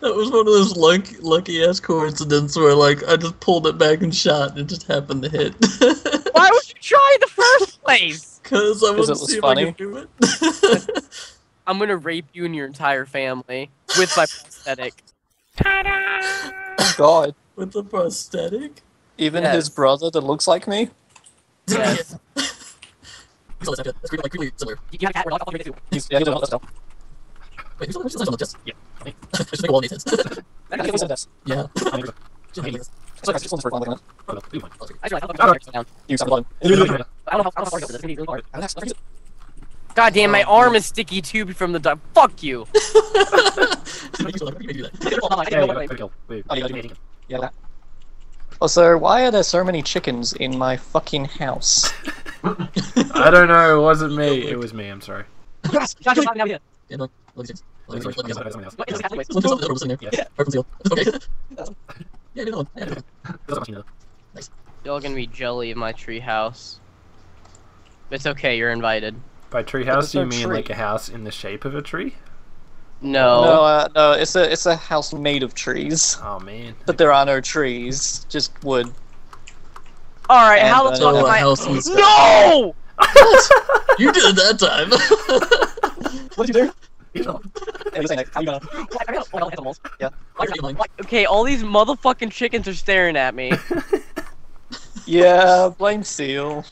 That was one of those lucky-ass coincidences where, like, I just pulled it back and shot, and it just happened to hit. Why would you try in the first place? Because I wanted to see funny. If I could do it. I'm gonna rape you and your entire family with my prosthetic. Ta-da! God. With the prosthetic? Even yes. His brother that looks like me? Yes. Wait, who's on the chest? Yeah. Just make a wall in these heads. Yeah. God damn, my arm is sticky too from the dog. Fuck you! Also, why are there so many chickens in my fucking house? I don't know, it wasn't me. It was me, I'm sorry. Y'all gonna be jelly in my treehouse. It's okay, you're invited. By treehouse, do you mean like a house in the shape of a tree? No. No, no, it's a house made of trees. Oh man. But there are no trees, just wood. Alright, how the fuck am I? No! What? You did it that time. What did you do? Okay, all these motherfucking chickens are staring at me. Yeah, blame Seal.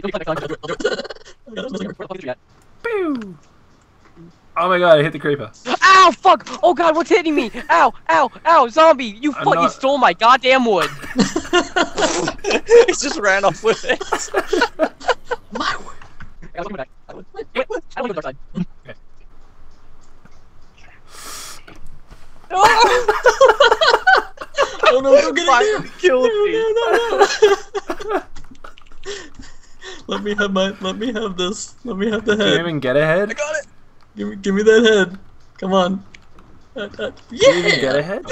Oh my god, I hit the creeper. Ow, fuck! Oh god, what's hitting me? Ow, ow, ow, zombie! You fucking stole my goddamn wood! He just ran off with it. My wood! I don't go to the dark side. Oh no, don't get in there! Kill me! No. Let me have the head. Can you even get a head? I got it! Give me that head. Come on. Yeah! Can you even get a head?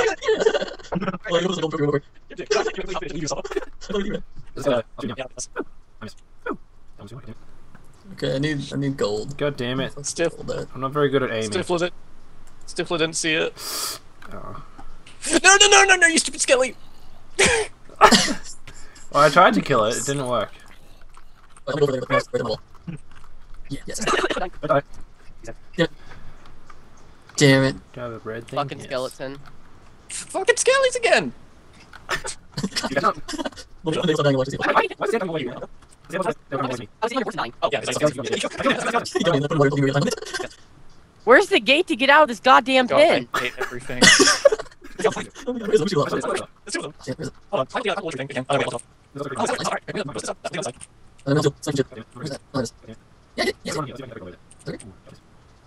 Okay, I need gold. God damn it. Stiffle. I'm not very good at aiming. Stiffle didn't see it. Oh. No, you stupid skelly! Well, I tried to kill it, it didn't work. Yes. Yeah. Damn it. Do I have a bread thing? Fucking skeleton. Fucking skellies again! Where's the gate to get out of this goddamn pit? I hate everything.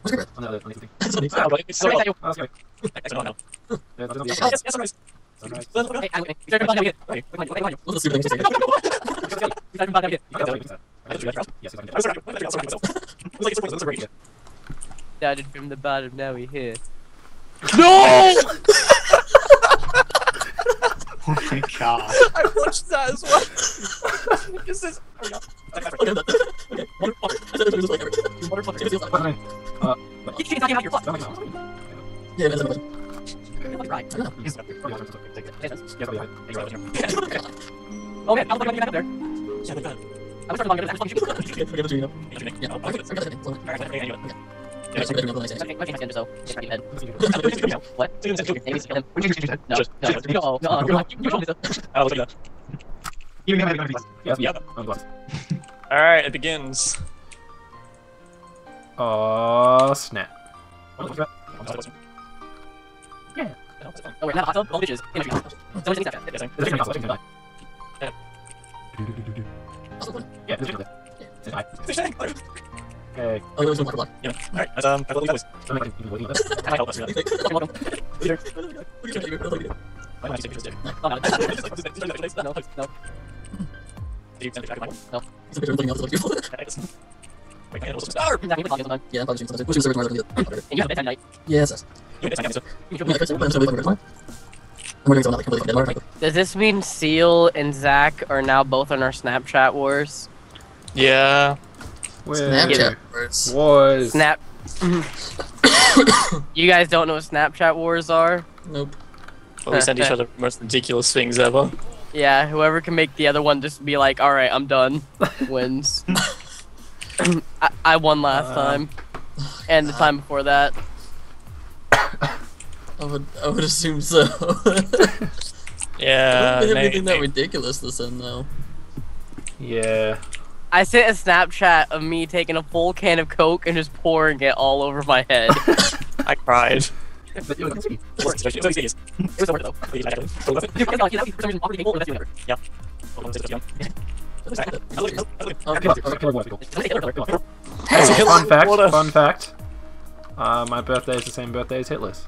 Started from the bottom, now we're here. No! Oh my god. I watched that as well. This is. Alright, it begins. Oh snap. Yeah. Oh, wait, not all bitches. Hey. Yeah. Alright, that's I believe that was I help us really. No. Like, and also star! Yeah, I'm probably streaming sometimes. We'll stream server tomorrow. And you have a bedtime night. Yeah, that's us. You have a bedtime night, so. Does this mean Seal and Zach are now both on our Snapchat wars? Yeah. Snapchat wars. You guys don't know what Snapchat wars are? Nope. Well, we send each other the most ridiculous things ever. Yeah, whoever can make the other one just be like, alright, I'm done, wins. I won last time. And the time before that. I would assume so. Yeah. I don't think anything that ridiculous this end though. Yeah. I sent a Snapchat of me taking a full can of Coke and just pouring it all over my head. I cried. Hey, fun fact. My birthday is the same birthday as Hitler's.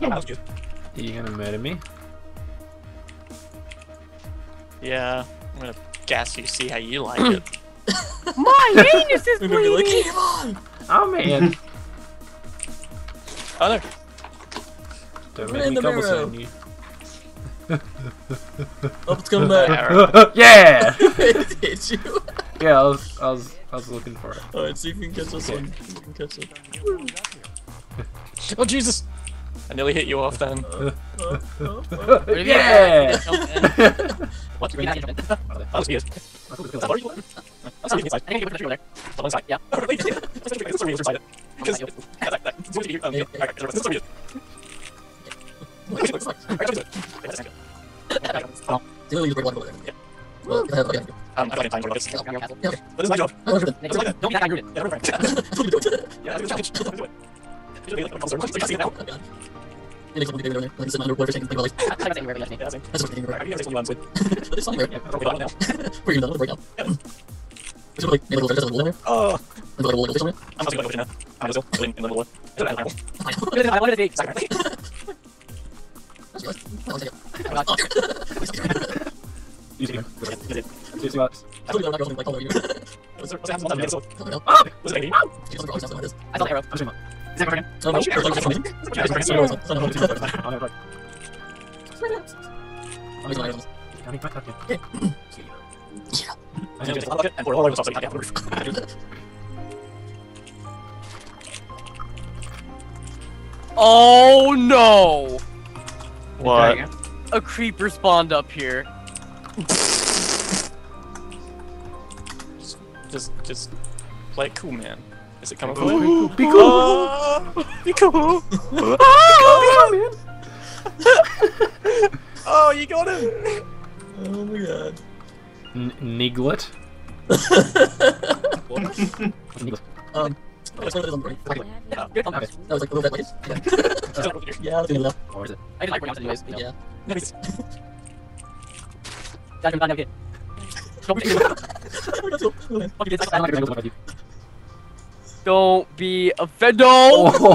Yeah, that was good. Are you gonna murder me? Yeah, I'm gonna gas you, see how you like it. My anus is bleeding! Like, come on! Oh man! Oh, there. Don't make me cobblestone you. Oh, it's coming back. Yeah! It hit you. Yeah, I was looking for it. Alright, so you can catch this one. You can catch it. Oh, Jesus! I nearly hit you off then. Yeah! What? Oh no! What? A creeper spawned up here. Just play cool, man. Is it coming? Ooh, be cool! Be cool! Be cool, man! Oh, you got him! Oh my god. Niglet? What? That was like a little bit late. Yeah, I was doing it though. Or is it? I didn't like working out anyways, but yeah. Nice. Don't be offended. No. Oh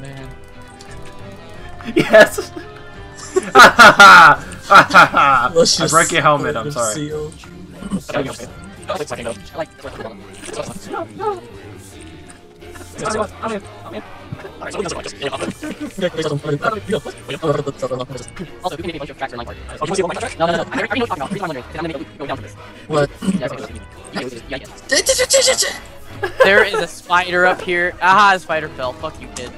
man. Yes! I broke your helmet, I'm sorry. There is a spider up here. Aha, the spider fell. Fuck you, kid.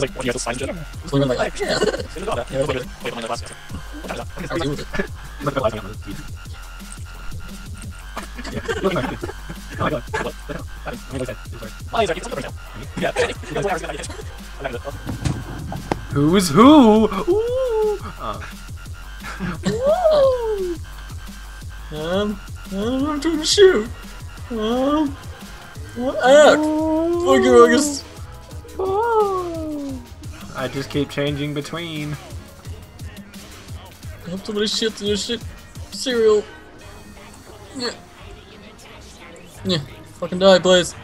It's like 1 year to sign shit. It's even like, yeah. It's not that. Yeah, it's like, wait, my last. I'm doing it. I'm not going to lie on the TV. Oh my god. What? Why is that? It's something right now. Yeah. Who's who? Ooh. I don't know to shoot. What act? Look at August. I just keep changing between. I hope somebody shits in your shit cereal. Yeah. Yeah, fucking die, please.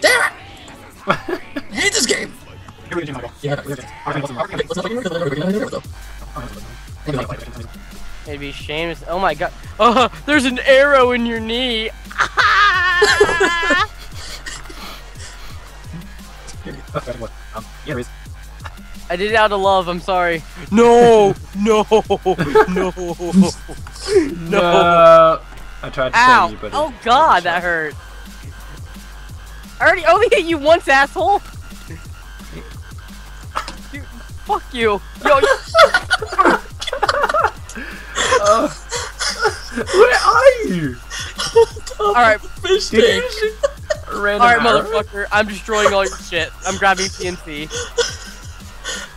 Damn it! I hate this game! Yeah, maybe Seamus. Oh my god. Oh, there's an arrow in your knee! I did it out of love, I'm sorry. No! No! No! No! I tried to tell you, but oh god, that hurt. I already only hit you once, asshole. Dude, fuck you. Yo. Where are you? All right, fish tank. All right, motherfucker. I'm destroying all your shit. I'm grabbing TNT.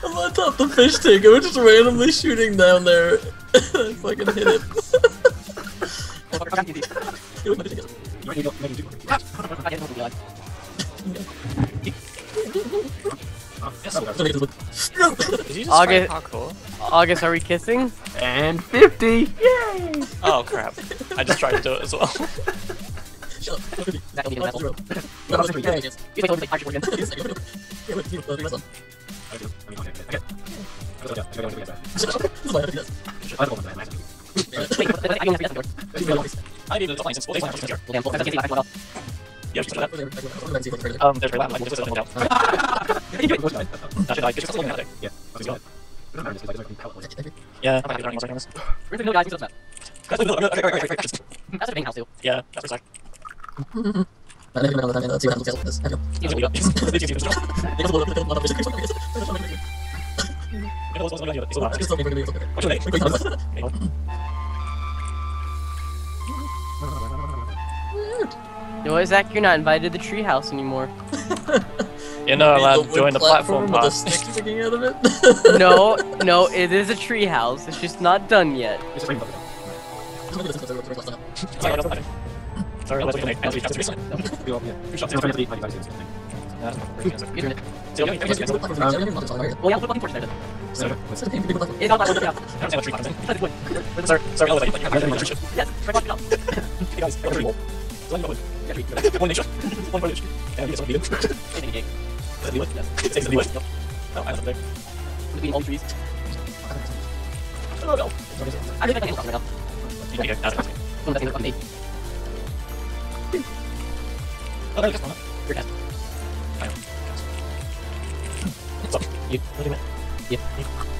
I'm on top of the fish tank. I was just randomly shooting down there. I fucking hit it. August, are we kissing? And 50! Yay! Oh crap. I just tried to do it as well. I need to find some space. No, Zach, you're not invited to the treehouse anymore. You're not allowed to join the platform box. No, no, it is a treehouse. It's just not done yet. Oh. Alright. Oh, it's very funny. Anyways. I'm checking this thing. Okay. Wow, I didn't know that either. I dropped my six computer. Is it my six? No. Yeah. I'm my six. I can't pull it up. Oh, this is my six? No, it's not anymore. Please don't let me in the laptop. That's so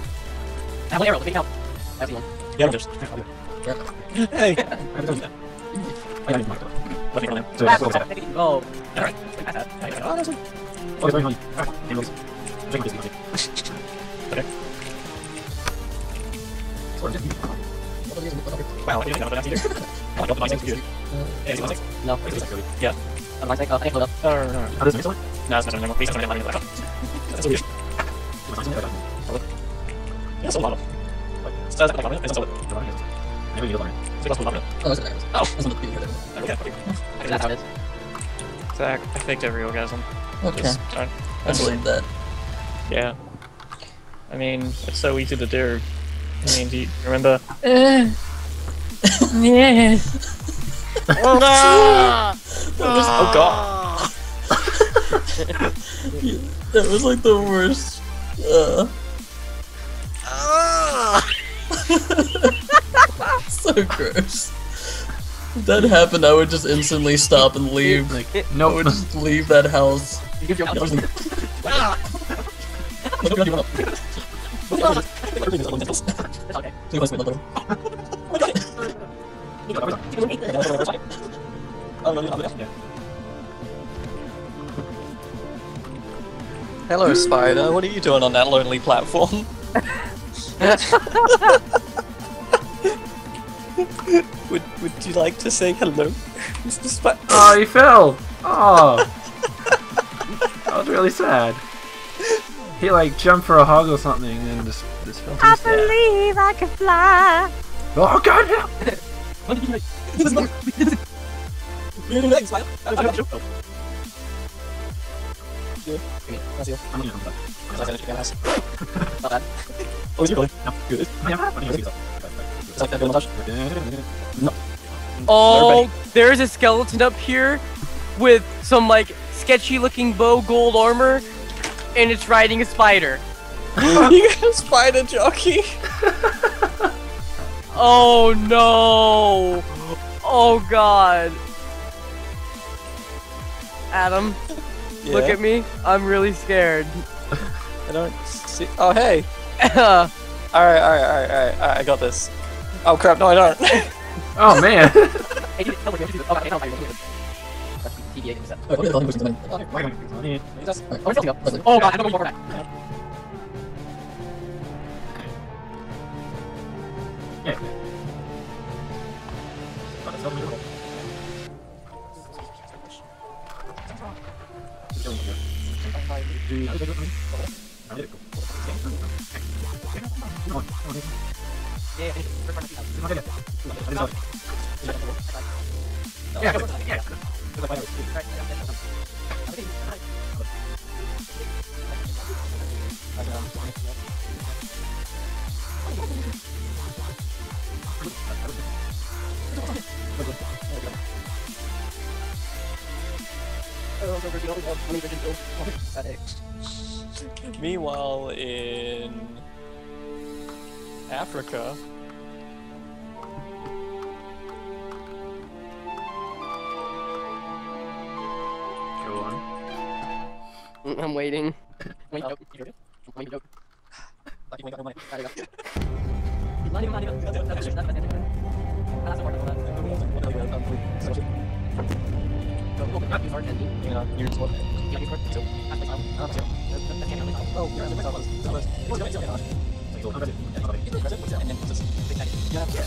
weird. That's a lot of. It's not like it's not so good. I really need a line. It's like a lot of. Oh, it's okay. Oh, it's not the computer. Okay, okay. That's how it is. Zach, I faked every orgasm. Okay. I believe that. Yeah. I mean, it's so easy to do. I mean, do you remember? Yeah. Oh, oh god. That was like the worst. So gross. If that happened, I would just instantly stop and leave. Like, no, I would just leave that house. Hello, Spider. What are you doing on that lonely platform? Would you like to say hello, Mr. Spider? Oh, he fell! Oh, that was really sad. He like jumped for a hug or something, and just fell. I believe I can fly. Oh God! What did you do? You're doing that, Spider. Oh, there's a skeleton up here with some like sketchy looking bow gold armor, and it's riding a spider. You got a spider jockey. Oh no! Oh God! Adam. Yeah. Look at me, I'm really scared. I don't see. Oh, hey! Alright, I got this. Oh crap, no, I don't. Oh man! Oh God, I don't want that. Meanwhile, in Africa, go on. I'm waiting. Oh, thanks.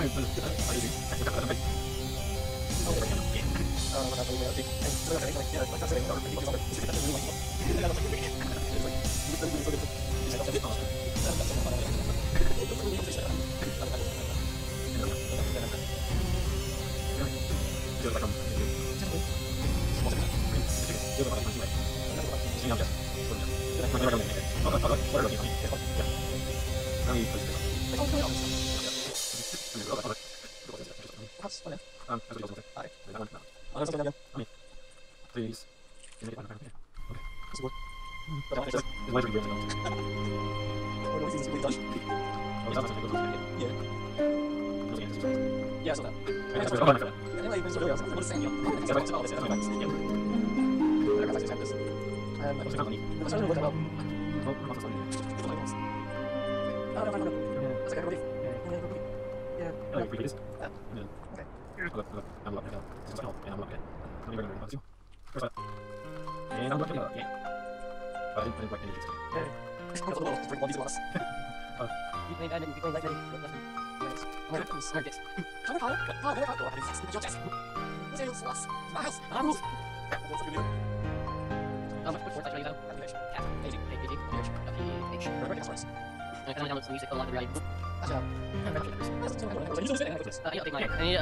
I need to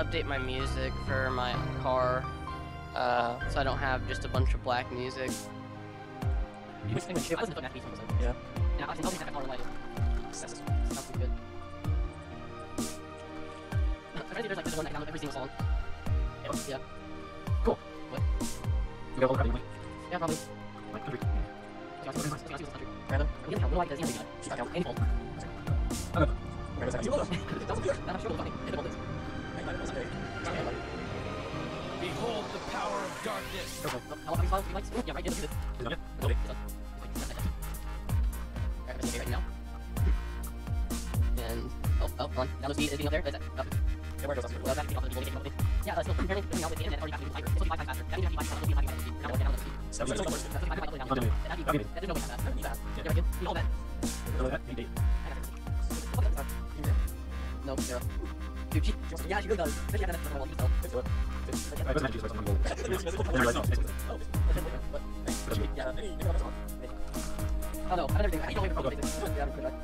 update my music for my car, so I don't have just a bunch of black music. Yeah. Now I can help more lighting. That's good. Apparently there's one that downloads every single song. Yeah. Cool. What? You got all the crappy, yeah, probably. Like country. Random. I don't like this. She's not any fault. I don't know. That's not good. I'm sure we'll find it. Behold the power of darkness. Yeah, right. Right now. And oh, come on. Now those is up there. Yeah, that's still apparently coming out with the internet already back to the it's 5 times faster. That means you have yeah, she really does. Especially at the moment, so. I was actually supposed to go. Oh no, I don't think I don't even know what it is. Yeah, I'm good.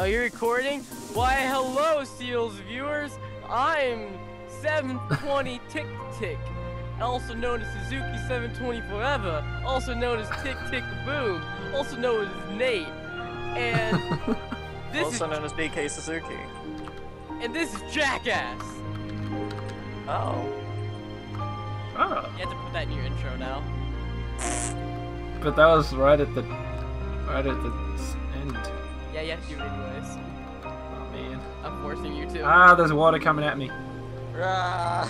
Are you recording? Why, hello, Seals viewers. I'm 720TickTic, also known as Suzuki 720 Forever, also known as Tick Tick Boom, also known as Nate, and this also known as BK Suzuki. And this is Jackass. Oh. Oh. You have to put that in your intro now. But that was right at the end. Yeah, you have to do it anyways. Oh man. I'm forcing you to. Ah, there's water coming at me. I've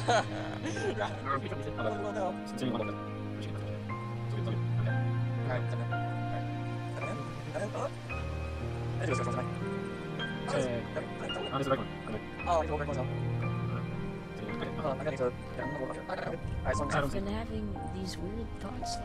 been having these weird thoughts.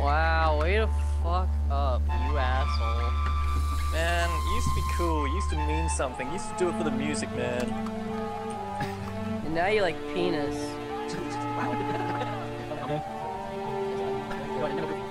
Wow, way to fuck up, you asshole. Man, it used to be cool, it used to mean something, it used to do it for the music, man. And now you like penis. That would have been awesome.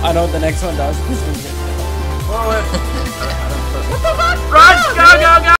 I know what the next one does. This one's good.